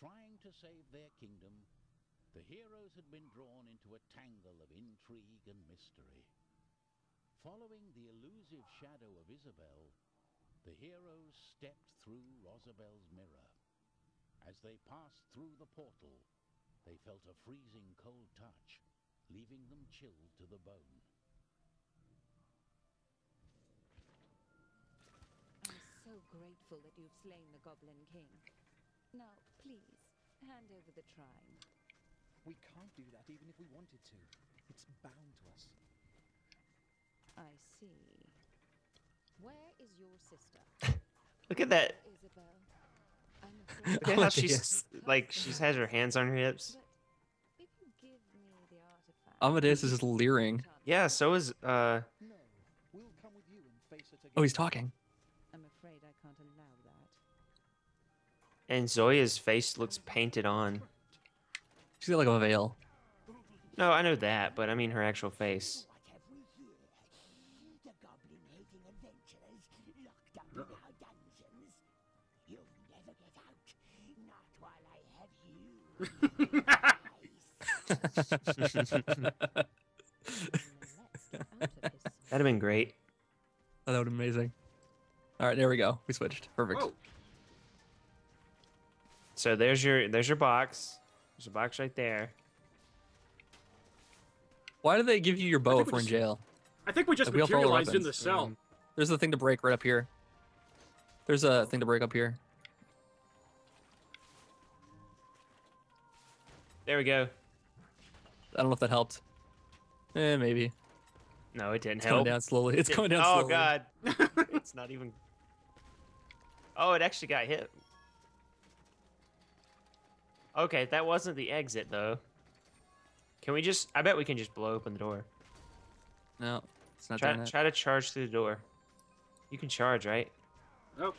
trying to save their kingdom, the heroes had been drawn into a tangle of intrigue and mystery. Following the elusive shadow of Isabel, the heroes stepped through Rosabel's mirror. As they passed through the portal, they felt a freezing cold touch, leaving them chilled to the bone. I'm so grateful that you've slain the Goblin King. Now, please, hand over the trine. We can't do that even if we wanted to. It's bound to us. I see. Where is your sister? Look at that. Isabel. Look at how she's like, she has her hands on her hips. Amadeus is just leering. Yeah, so is no, we'll come with you and face it again. Oh, he's talking. I'm afraid I can't allow that. And Zoya's face looks painted on. She's got like a veil. No, I know that, but I mean her actual face. That'd have been great. Oh, that would have been amazing. All right, there we go. We switched. Perfect. Whoa. So there's your box. There's a box right there. Why do they give you your bow if we're in jail? I think we just materialized in the cell. There's a thing to break right up here. There's a thing to break up here. There we go. I don't know if that helped. Eh, maybe. No, it didn't help. It's going down slowly. It's going down slowly. Oh, God. It's not even... Oh, it actually got hit. Okay, that wasn't the exit, though. Can we just... I bet we can just blow open the door. No, it's not doing that. Try to charge through the door. You can charge, right? Nope.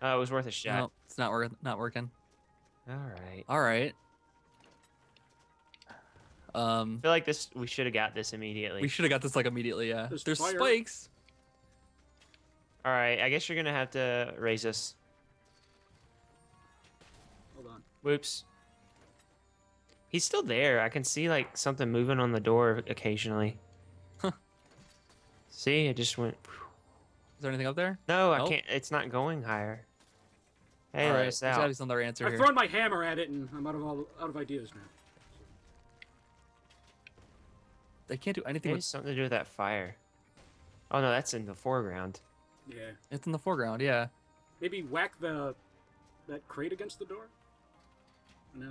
Oh, it was worth a shot. No, it's not working. All right. All right. I feel like this. We should have got this immediately. We should have got this like immediately. Yeah. There's spikes. All right. I guess you're gonna have to raise us. Hold on. Whoops. He's still there. I can see like something moving on the door occasionally. Huh. See, it just went. Whew. Is there anything up there? No, nope. I can't. It's not going higher. Hey, all right. There's gotta be some other answer here. I've thrown my hammer at it, and I'm out of ideas now. They can't do anything. Maybe with something to do with that fire. Oh no, that's in the foreground. Yeah. It's in the foreground. Yeah. Maybe whack that crate against the door. No.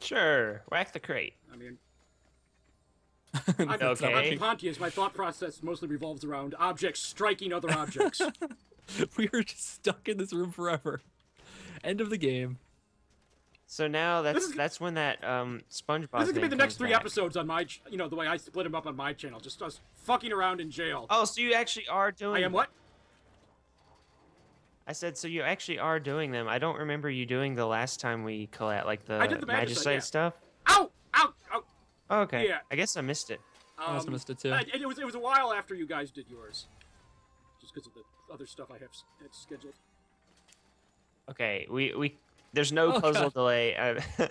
Sure, whack the crate. I mean, I'm Pontius. My thought process mostly revolves around objects striking other objects. We were just stuck in this room forever. End of the game. So now that's when that SpongeBob. This is gonna be the next three episodes on my, you know, the way I split them up on my channel, just us fucking around in jail. Oh, so you actually are doing? I am what? I said, so you actually are doing them. I don't remember you doing the last time we collab, like the Magicite stuff. Ow! Ow! Ow! Oh, okay. Yeah. I guess I missed it. I must have missed it too. It was a while after you guys did yours, just because of the other stuff I had scheduled. Okay, we. There's no puzzle delay. We'll have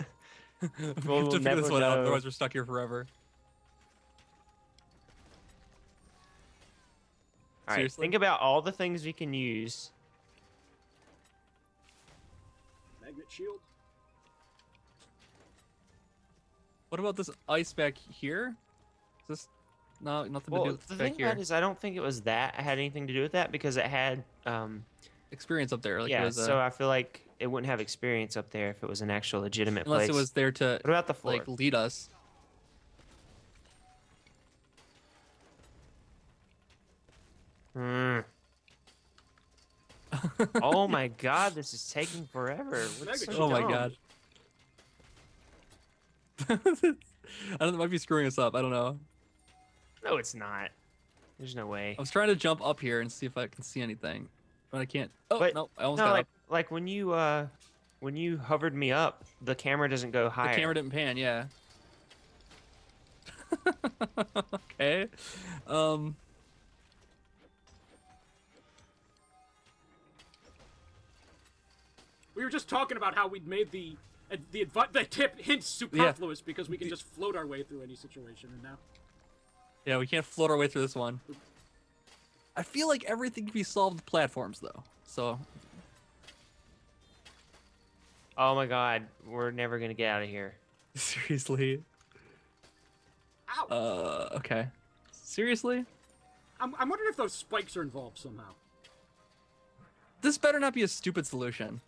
to figure this one out, otherwise we're stuck here forever. All right, think about all the things we can use. Magnet shield. What about this ice back here? Is this nothing to do with the thing here? I don't think it was that had anything to do with that because it had experience up there. Like yeah, it was, so I feel like. It wouldn't have experience up there if it was an actual legitimate place. Unless it was there to what about the floor? Like lead us. Mm. Oh my God! This is taking forever. So oh my God! I don't know. It might be screwing us up. I don't know. No, it's not. There's no way. I was trying to jump up here and see if I can see anything, but I can't. Oh but, no! I almost got up. Like when you hovered me up, the camera doesn't go higher. The camera didn't pan, yeah. Okay. We were just talking about how we'd made the tip hints superfluous because we can just float our way through any situation, and now. Yeah, we can't float our way through this one. I feel like everything can be solved with platforms, though. So. Oh my God, we're never gonna get out of here. Seriously. Ow. Okay. Seriously. I'm wondering if those spikes are involved somehow. This better not be a stupid solution.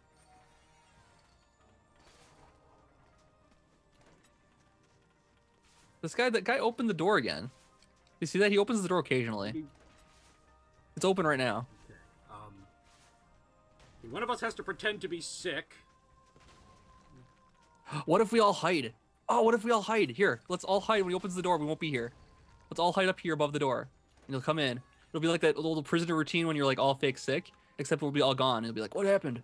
This guy, that guy opened the door again. You see that? He opens the door occasionally. It's open right now. Okay. One of us has to pretend to be sick. What if we all hide? Oh, what if we all hide? Here, let's all hide. When he opens the door, we won't be here. Let's all hide up here above the door. And he'll come in. It'll be like that little prisoner routine when you're like all fake sick, except we'll be all gone. He'll be like, what happened?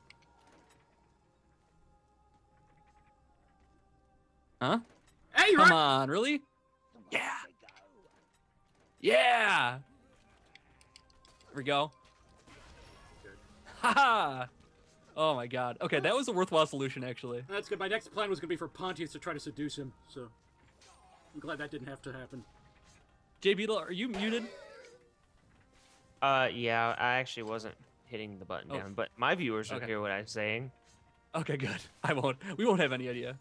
Huh? Hey, come on, really? Yeah. Yeah. There we go. Haha. Oh my God. Okay, that was a worthwhile solution, actually. That's good. My next plan was gonna be for Pontius to try to seduce him, so I'm glad that didn't have to happen. J Beetle, are you muted? Yeah, I actually wasn't hitting the button down, but my viewers will hear what I'm saying. Okay, good. I won't. We won't have any idea.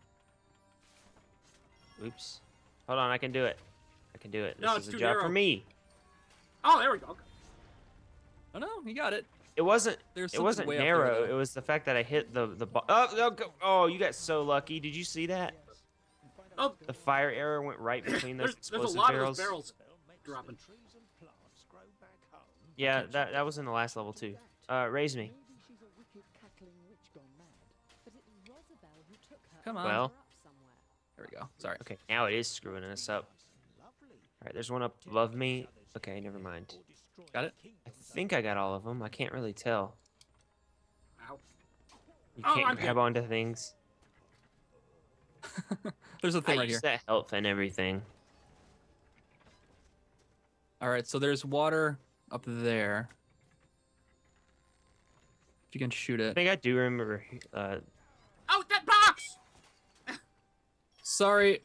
Oops. Hold on, I can do it. I can do it. No, this is a job narrow for me. Oh, there we go. Okay. Oh no, you got it. It wasn't narrow. It was the fact that I hit the oh, you got so lucky. Did you see that? Oh, the fire arrow went right between those explosive barrels. There's a lot of those barrels dropping. Yeah, that was in the last level too. Raise me. Come on. Well, there we go. Sorry. Okay, now it is screwing us up. All right, there's one up above me. Okay, never mind. Got it? I think I got all of them. I can't really tell. Ow. You can't grab onto things. There's a thing right here. I use that health and everything. Alright, so there's water up there. If you can shoot it. I think I do remember. Oh, that box! Sorry.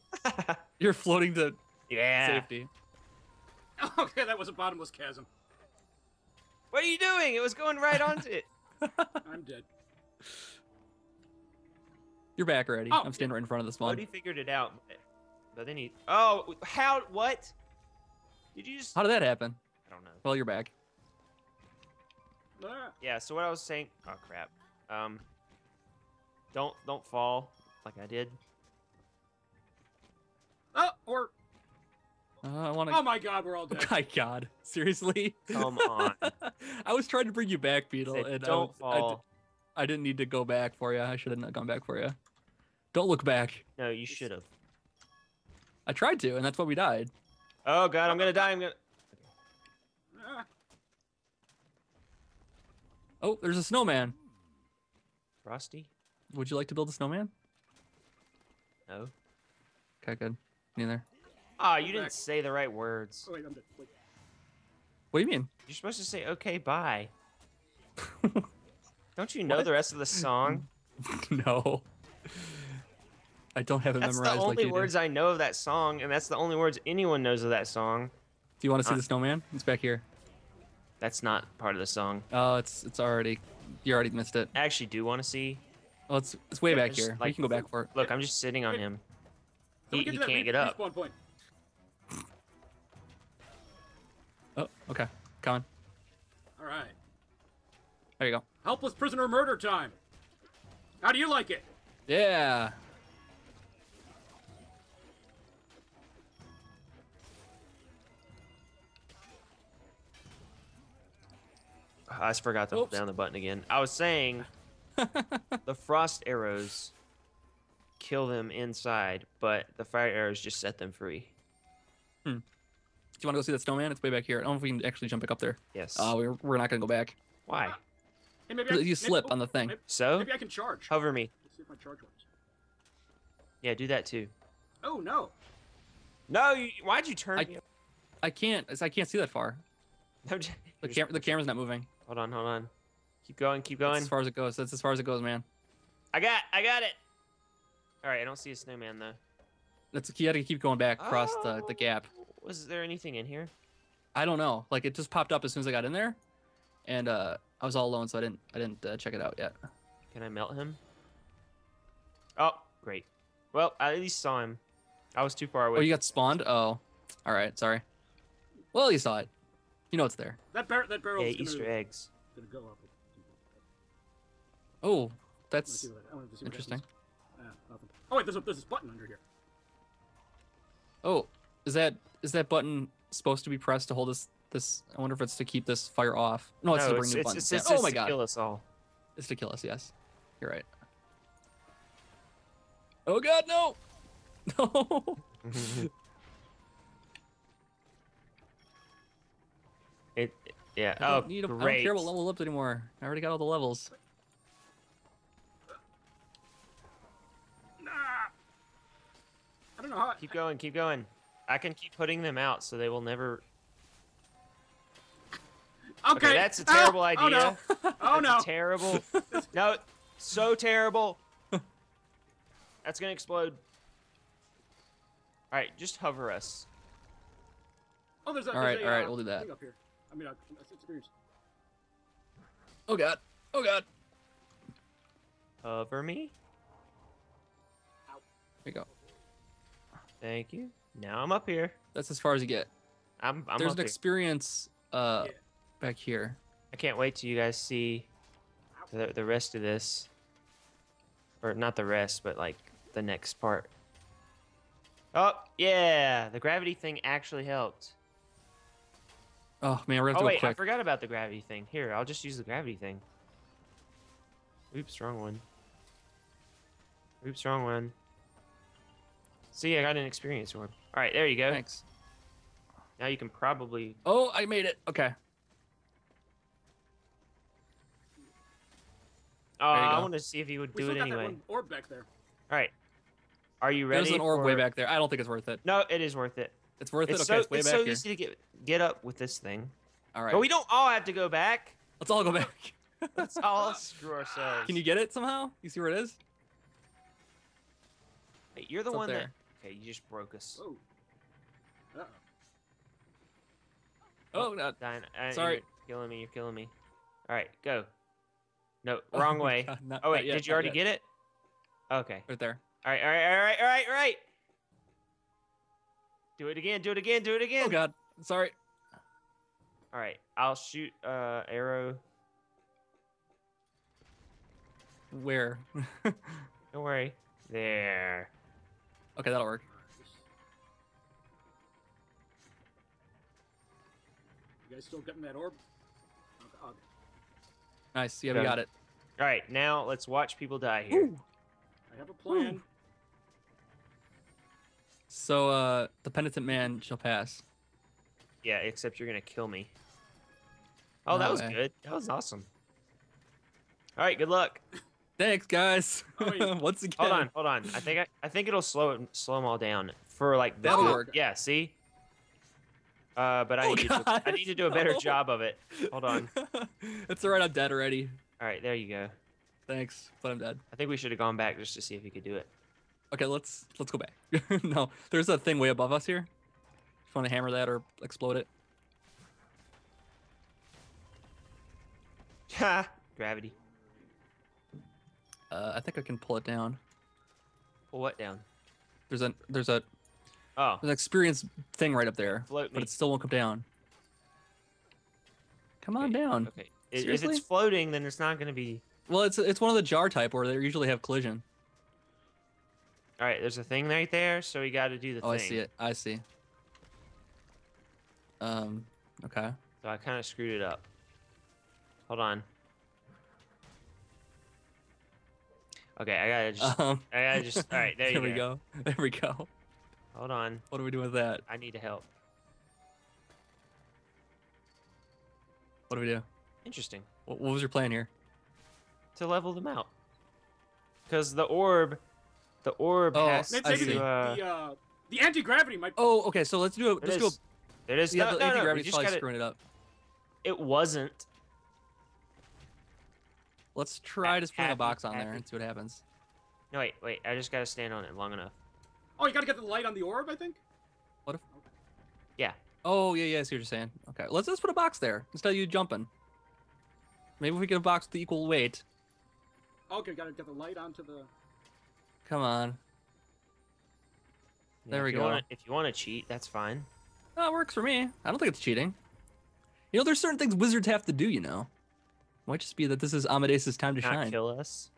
You're floating to safety. Okay, that was a bottomless chasm. What are you doing? It was going right onto it. I'm dead. You're back already. Oh, I'm standing right in front of this one. Cody figured it out. But then he... Oh, how... What? Did you just... How did that happen? I don't know. Well, you're back. Yeah, so what I was saying... Oh, crap. Don't fall like I did. Oh, or... I wanna... Oh my God, we're all dead. Oh my God, seriously? Come on. I was trying to bring you back, Beetle, and I didn't need to go back for you. I should have not gone back for you. Don't look back. No, you should have. I tried to, and that's why we died. Oh God, I'm gonna die. I'm gonna. Oh, there's a snowman. Frosty, would you like to build a snowman? No. Okay, good. Neither. Ah, you didn't say the right words. Oh, wait, I'm dead. Wait. What do you mean? You're supposed to say, okay, bye. Don't you know the rest of the song? No. I don't have it memorized like you do. That's the only words I know of that song, and that's the only words anyone knows of that song. Do you want to see the snowman? It's back here. That's not part of the song. Oh, it's already... You already missed it. I actually do want to see. Well, it's way back here. Like, we can go back for it. Look, I'm just sitting on him. He can't get up. Oh, okay. Come on. All right. There you go. Helpless prisoner murder time. How do you like it? Yeah. I just forgot to hold down the button again. I was saying the frost arrows kill them inside, but the fire arrows just set them free. Hmm. Do you want to go see that snowman? It's way back here. I don't know if we can actually jump back up there. Yes. We're not going to go back. Why? Hey, maybe you slip on the thing. Maybe, so? Maybe I can charge. Hover me. Let's see if my charge works. Yeah, do that too. Oh, no. No, why'd you turn me? I can't. I can't see that far. The camera's not moving. Hold on, hold on. Keep going, keep going. That's as far as it goes. That's as far as it goes, man. I got it. All right, I don't see a snowman though. That's the key. You gotta keep going back across the gap. Was there anything in here? I don't know. Like it just popped up as soon as I got in there, and I was all alone, so I didn't check it out yet. Can I melt him? Oh, great. Well, I at least saw him. I was too far away. Oh, you got spawned? Oh, all right. Sorry. Well, you saw it. You know it's there. That barrel. Yeah, Easter eggs. Gonna go up. Oh, that's interesting. Oh wait, there's this button under here. Oh, is that button supposed to be pressed to hold this? I wonder if it's to keep this fire off. No, it's to bring new buttons. Oh my god! It's to kill us all. It's to kill us. Yes, you're right. Oh god, no! No! Yeah. I don't care about level ups anymore. I already got all the levels. I don't know how. Keep going. Keep going. I can keep putting them out so they will never. Okay, that's a terrible idea. Oh no! Oh no! Terrible. No, so terrible. That's gonna explode. All right, just hover us. Oh, there's that. All right, we'll do that. Up here. I mean, I experienced. Oh god! Oh god! Hover me. Ow. There you go. Thank you. Now I'm up here. That's as far as you get. I'm There's up an experience here. Back here. I can't wait till you guys see the rest of this. Or not the rest, but like the next part. Oh, yeah. The gravity thing actually helped. Oh, man. We're gonna have to go quick. I forgot about the gravity thing. Here, I'll just use the gravity thing. Oops, wrong one. Oops, wrong one. See, I got an experience orb. All right, there you go. Thanks. Now you can probably... Oh, I made it. Okay. Oh, I want to see if you would do it anyway. We still got that one orb back there. All right. Are you ready? There's an orb way back there. I don't think it's worth it. No, it is worth it. It's worth it? Okay, it's way back here. It's so easy to get up with this thing. All right. But we don't all have to go back. Let's all go back. Let's all screw ourselves. Can you get it somehow? You see where it is? Hey, you're the one that... Okay, you just broke us. Oh, oh no! Dying. Sorry, you're killing me. You're killing me. All right, go. No, wrong way. God, oh wait, did you already get it? Okay, right there. All right, all right, all right, all right, all right. Do it again. Do it again. Do it again. Oh god, sorry. All right, I'll shoot arrow. Where? Don't worry. There. Okay, that'll work. You guys still getting that orb? Okay. Nice. Yeah, we got it. All right, now let's watch people die here. Ooh. I have a plan. Ooh. So, the penitent man shall pass. Yeah, except you're gonna kill me. Oh, no, that was good. That was awesome. All right, good luck. Thanks, guys. Oh, yeah. Once again. Hold on, hold on. I think it'll slow them all down for like that. Yeah, see. But I need to do a better job of it. Hold on. It's alright. I'm dead already. All right, there you go. Thanks, but I'm dead. I think we should have gone back just to see if you could do it. Okay, let's go back. No, there's a thing way above us here. If you want to hammer that or explode it. Ha! Gravity. I think I can pull it down. Pull what down? There's an experience thing right up there, but it still won't come down. Come on down. Okay. If it's floating, then it's not going to be. Well, it's one of the jar type where they usually have collision. All right, there's a thing right there, so we got to do the thing. Oh, I see it. I see. Okay. So I kind of screwed it up. Hold on. Okay, I gotta just. All right, there we go. There we go. Hold on. What do we do with that? I need to help. What do we do? Interesting. What was your plan here? To level them out. Because the orb has the anti-gravity might. Oh, okay. So let's do it. Let's do. It is. Yeah, the anti-gravity's probably screwing it up. It wasn't. Let's try to spring a box on there and see what happens. No, wait, wait. I just got to stand on it long enough. Oh, you got to get the light on the orb, I think? What if... Okay. Yeah. Oh, yeah, yeah. I see what you're saying. Okay. Let's just put a box there instead of you jumping. Maybe if we get a box with the equal weight. Okay, got to get the light onto the... Come on. Yeah, there we go. If you want to cheat, that's fine. No, it works for me. I don't think it's cheating. You know, there's certain things wizards have to do, you know. It might just be that this is Amadeus' time to shine. Not kill us.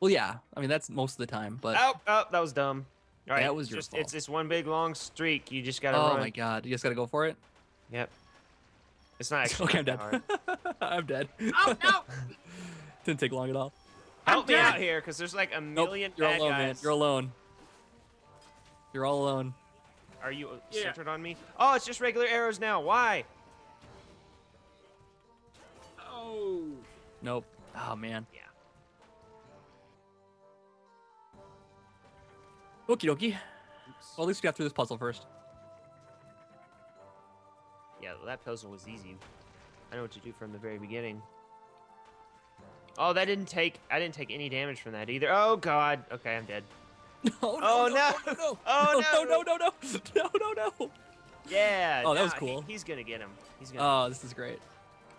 Well, yeah. I mean, that's most of the time, but... Oh, that was dumb. All right, that was your fault. It's this one big, long streak. You just got to run. Oh, my God. You just got to go for it? Yep. It's not actually okay, I'm dead. I'm dead. Oh, no! Didn't take long at all. Help me out here, because there's like a million bad alone, guys. Man. You're alone. You're all alone. Are you centered on me? Oh, it's just regular arrows now. Why? Oh. Nope. Oh, man. Yeah. Okie dokie. Well, at least we got through this puzzle first. Yeah, well, that puzzle was easy. I know what to do from the very beginning. Oh, that didn't take... I didn't take any damage from that either. Oh, God. Okay, I'm dead. No. Oh, no. Yeah. Oh, that was cool. He's going to get him. He's gonna get him. This is great.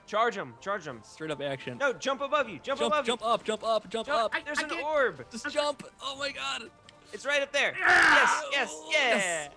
Charge him. Charge him. Straight up action. No, jump above you. Jump above you. Jump up. There's an orb. Just jump. Oh, my God. It's right up there. Yes. Yeah.